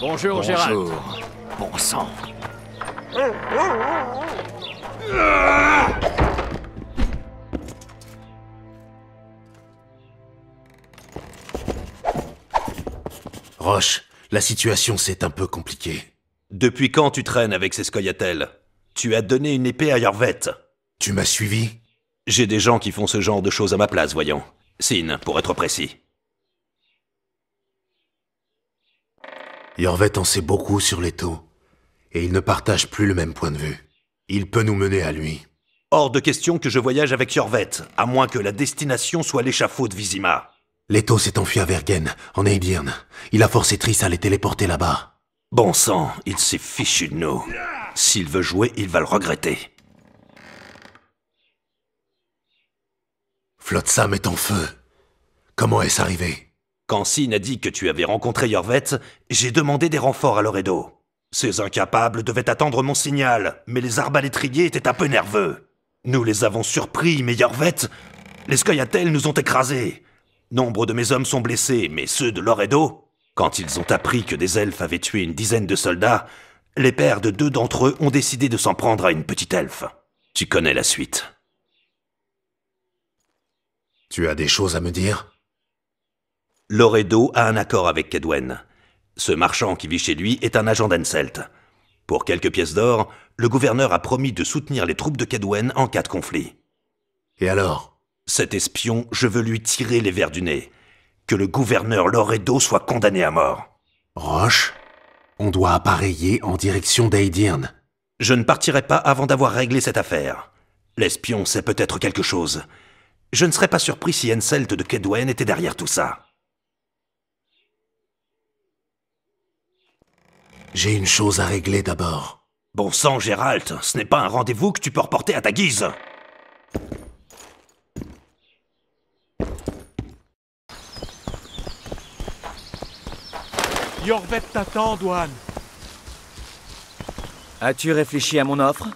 Bonjour, Gérald. Bonjour. Bon sang. Roche, la situation s'est un peu compliquée. Depuis quand tu traînes avec ces Scoia'tael? Tu as donné une épée à Iorveth. Tu m'as suivi? J'ai des gens qui font ce genre de choses à ma place, voyons. Sine, pour être précis. Iorveth en sait beaucoup sur Letho, et il ne partage plus le même point de vue. Il peut nous mener à lui. Hors de question que je voyage avec Iorveth, à moins que la destination soit l'échafaud de Vizima. Letho s'est enfui à Vergen, en Aedirn. Il a forcé Triss à les téléporter là-bas. Bon sang, il s'est fichu de nous. S'il veut jouer, il va le regretter. Flotsam est en feu. Comment est-ce arrivé? Quand Sine a dit que tu avais rencontré Iorveth, j'ai demandé des renforts à Loredo. Ces incapables devaient attendre mon signal, mais les arbalétriers étaient un peu nerveux. Nous les avons surpris, mais Iorveth... Les Scoia'tael nous ont écrasés. Nombre de mes hommes sont blessés, mais ceux de Loredo... Quand ils ont appris que des elfes avaient tué une dizaine de soldats, les pères de 2 d'entre eux ont décidé de s'en prendre à une petite elfe. Tu connais la suite. Tu as des choses à me dire? Loredo a un accord avec Kaedwen. Ce marchand qui vit chez lui est un agent d'Henselt. Pour quelques pièces d'or, le gouverneur a promis de soutenir les troupes de Kaedwen en cas de conflit. Et alors? Cet espion, je veux lui tirer les vers du nez. Que le gouverneur Loredo soit condamné à mort. Roche, on doit appareiller en direction d'Aedirn. Je ne partirai pas avant d'avoir réglé cette affaire. L'espion sait peut-être quelque chose. Je ne serais pas surpris si Henselt de Kaedwen était derrière tout ça. J'ai une chose à régler d'abord. Bon sang, Gérald, ce n'est pas un rendez-vous que tu peux reporter à ta guise. Iorveth t'attend, Duane. As-tu réfléchi à mon offre?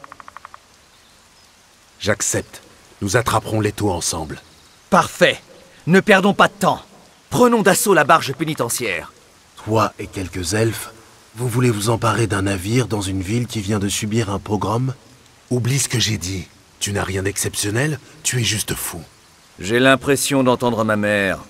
J'accepte. Nous attraperons Letho ensemble. Parfait. Ne perdons pas de temps. Prenons d'assaut la barge pénitentiaire. Toi et quelques elfes, vous voulez vous emparer d'un navire dans une ville qui vient de subir un pogrom? Oublie ce que j'ai dit. Tu n'as rien d'exceptionnel, tu es juste fou. J'ai l'impression d'entendre ma mère.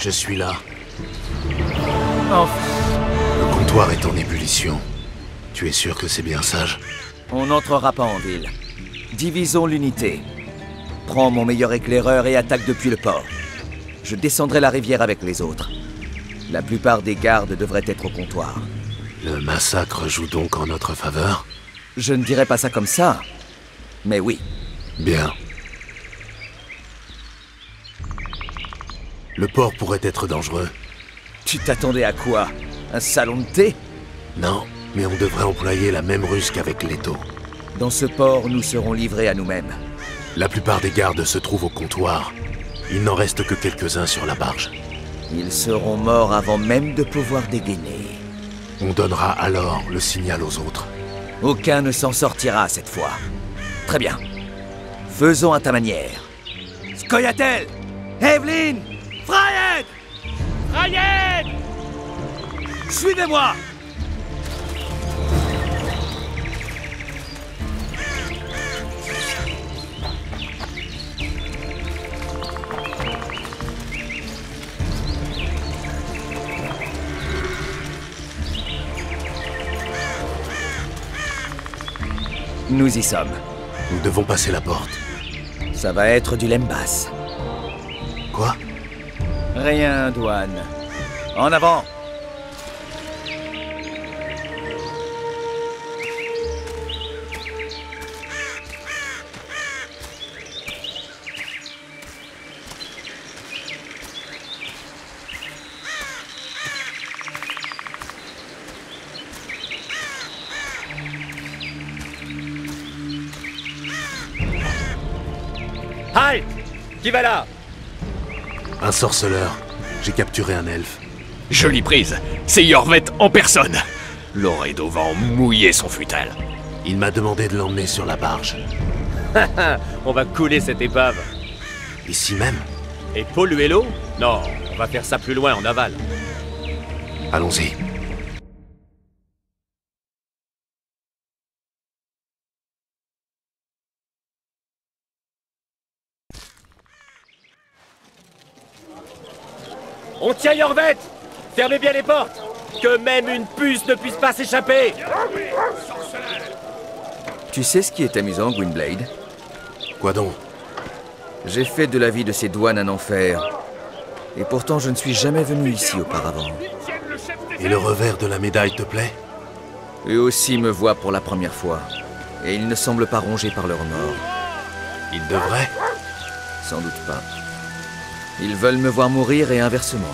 Je suis là. Oh. Le comptoir est en ébullition. Tu es sûr que c'est bien sage? On n'entrera pas en ville. Divisons l'unité. Prends mon meilleur éclaireur et attaque depuis le port. Je descendrai la rivière avec les autres. La plupart des gardes devraient être au comptoir. Le massacre joue donc en notre faveur? Je ne dirais pas ça comme ça, mais oui. Bien. Le port pourrait être dangereux. Tu t'attendais à quoi? Un salon de thé? Non, mais on devrait employer la même ruse qu'avec Letho. Dans ce port, nous serons livrés à nous-mêmes. La plupart des gardes se trouvent au comptoir. Il n'en reste que quelques-uns sur la barge. Ils seront morts avant même de pouvoir dégainer. On donnera alors le signal aux autres. Aucun ne s'en sortira cette fois. Très bien. Faisons à ta manière. Scoia'tael! Evelyn! Ryan! Ryan! Suivez-moi! Nous y sommes. Nous devons passer la porte. Ça va être du lembas. Quoi? Rien, Duane. En avant! Halt! Qui va là? Un sorceleur. J'ai capturé un elfe. Jolie prise. C'est Iorveth en personne. Loredo va en mouiller son futal. Il m'a demandé de l'emmener sur la barge. On va couler cette épave. Ici même? Et polluer l'eau? Non, on va faire ça plus loin, en aval. Allons-y. On tient Iorveth! Fermez bien les portes! Que même une puce ne puisse pas s'échapper! Tu sais ce qui est amusant, Gwynbleidd? Quoi donc? J'ai fait de la vie de ces douanes un enfer. Et pourtant, je ne suis jamais venu ici auparavant. Et le revers de la médaille te plaît? Eux aussi me voient pour la première fois. Et ils ne semblent pas rongés par leur mort. Ils devraient? Sans doute pas. Ils veulent me voir mourir et inversement.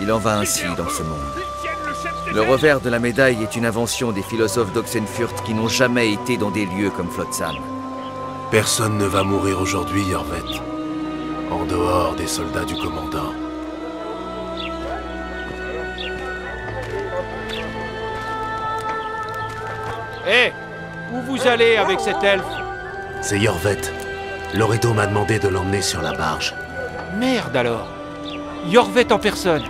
Il en va ainsi dans ce monde. Le revers de la médaille est une invention des philosophes d'Oxenfurt qui n'ont jamais été dans des lieux comme Flotsam. Personne ne va mourir aujourd'hui, Iorveth. En dehors des soldats du commandant. Hé! Où vous allez avec cet elfe? C'est Iorveth. Loredo m'a demandé de l'emmener sur la barge. Merde alors! Iorveth en personne!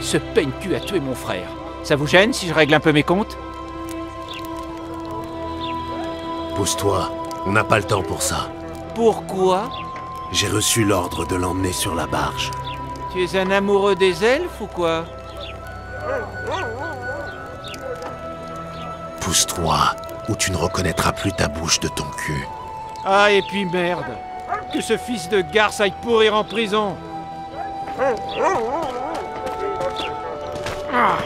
Ce peigne-cul a tué mon frère. Ça vous gêne si je règle un peu mes comptes? Pousse-toi, on n'a pas le temps pour ça. Pourquoi? J'ai reçu l'ordre de l'emmener sur la barge. Tu es un amoureux des elfes ou quoi? Pousse-toi, ou tu ne reconnaîtras plus ta bouche de ton cul. Ah, et puis merde! Que ce fils de garce aille pourrir en prison! Ah.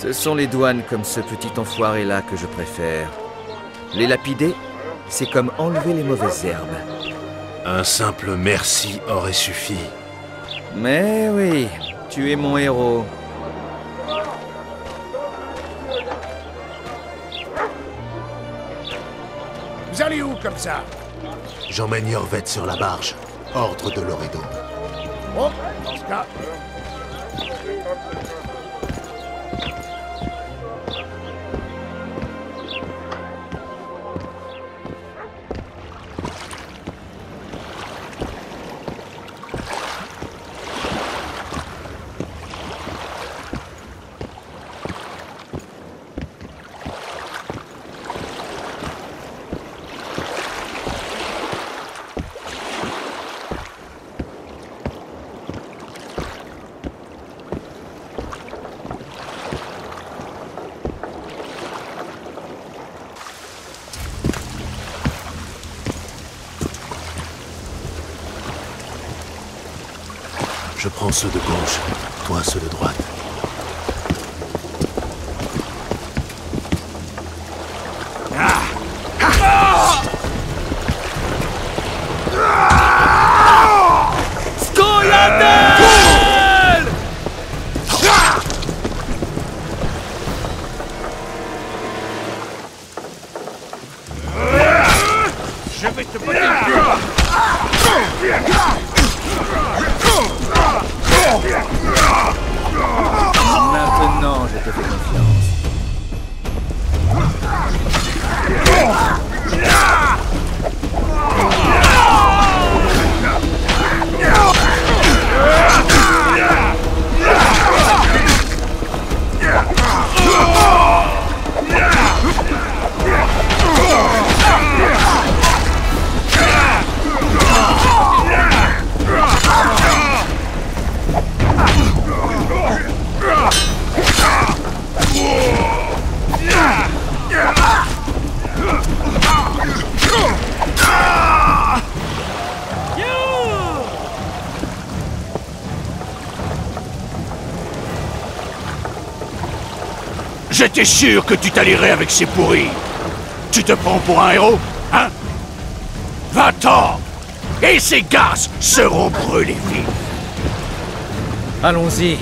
Ce sont les douanes comme ce petit enfoiré-là que je préfère. Les lapider, c'est comme enlever les mauvaises herbes. Un simple merci aurait suffi. Mais oui, tu es mon héros. Vous allez où comme ça? J'emmène Iorveth sur la barge. Ordre de Loredo. Bon, dans ce cas... Je prends ceux de gauche, toi ceux de droite. Scoia'tael! Je vais te voler le cul. Maintenant, je te fais confiance. J'étais sûr que tu t'allierais avec ces pourris. Tu te prends pour un héros, hein? 20 ans! Et ces garces seront brûlés vifs. Allons-y.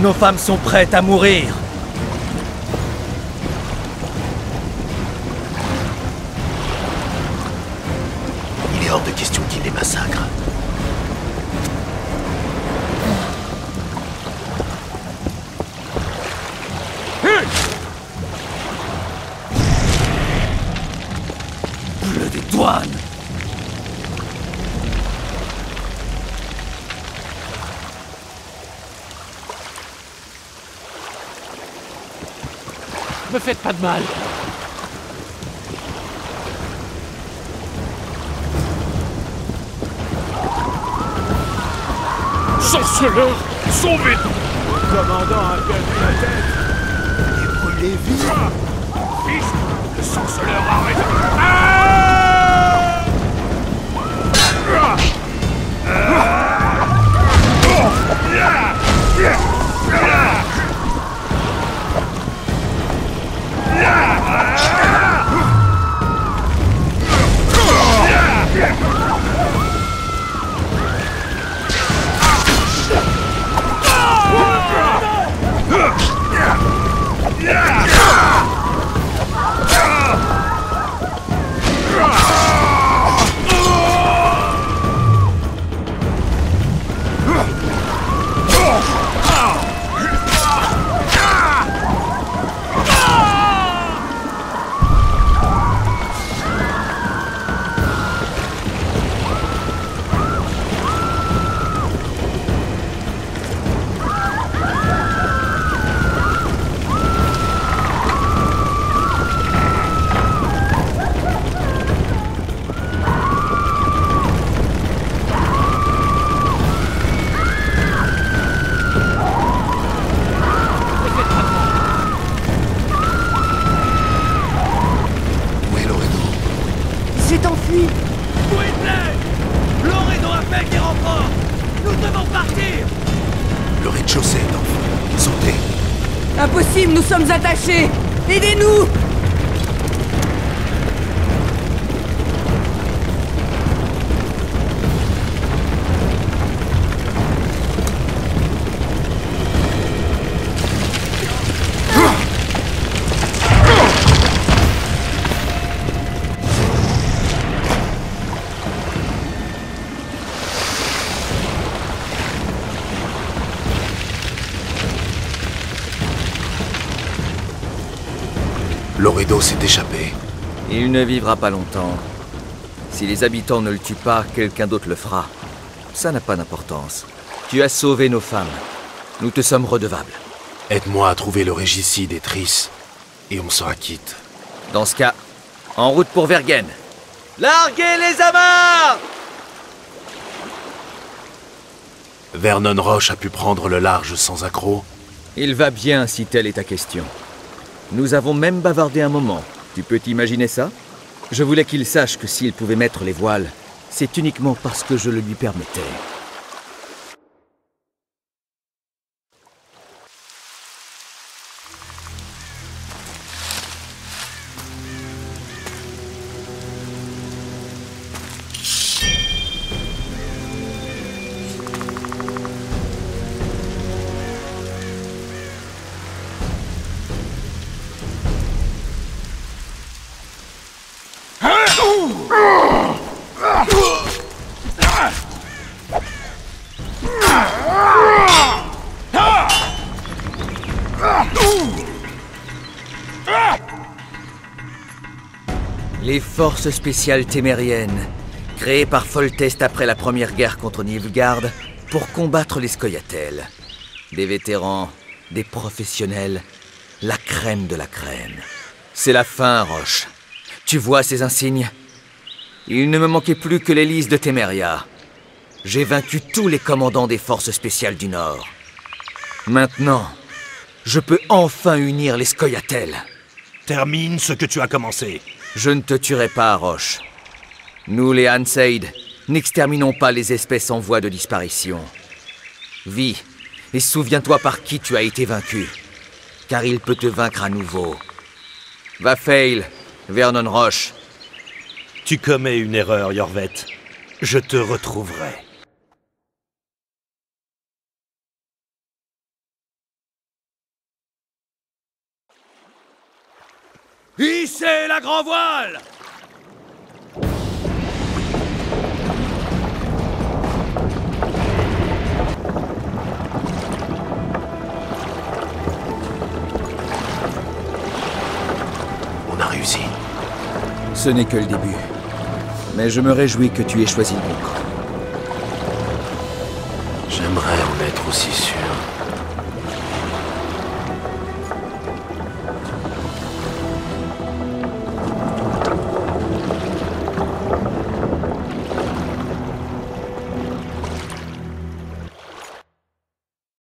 Nos femmes sont prêtes à mourir. Il est hors de question qu'ils les massacrent. Bleu des douanes. Ne me faites pas de mal. Sorceleurs, sauvez-nous! Commandant, un peu de la tête. Et brûlez vite. Fils, le sorceleur a raison. Nous sommes attachés! Aidez-nous! Loredo s'est échappé. Il ne vivra pas longtemps. Si les habitants ne le tuent pas, quelqu'un d'autre le fera. Ça n'a pas d'importance. Tu as sauvé nos femmes. Nous te sommes redevables. Aide-moi à trouver le régicide et Triss, et on s'en acquitte. Dans ce cas, en route pour Vergen. Larguez les amarres! Vernon Roche a pu prendre le large sans accroc. Il va bien si telle est ta question. Nous avons même bavardé un moment. Tu peux t'imaginer ça? Je voulais qu'il sache que s'il pouvait mettre les voiles, c'est uniquement parce que je le lui permettais. Les forces spéciales témériennes, créées par Foltest après la première guerre contre Nilfgaard pour combattre les Scoia'tael. Des vétérans, des professionnels, la crème de la crème. C'est la fin, Roche. Tu vois ces insignes? Il ne me manquait plus que l'hélice de Téméria. J'ai vaincu tous les commandants des forces spéciales du Nord. Maintenant, je peux enfin unir les Scoia'tael. Termine ce que tu as commencé. Je ne te tuerai pas, Roche. Nous, les Aen Seidhe, n'exterminons pas les espèces en voie de disparition. Vis, et souviens-toi par qui tu as été vaincu. car il peut te vaincre à nouveau. Va fail, Vernon Roche. Tu commets une erreur, Iorveth. Je te retrouverai. Hissez la grand voile! On a réussi. Ce n'est que le début. Mais je me réjouis que tu aies choisi le bon camp. J'aimerais en être aussi sûr.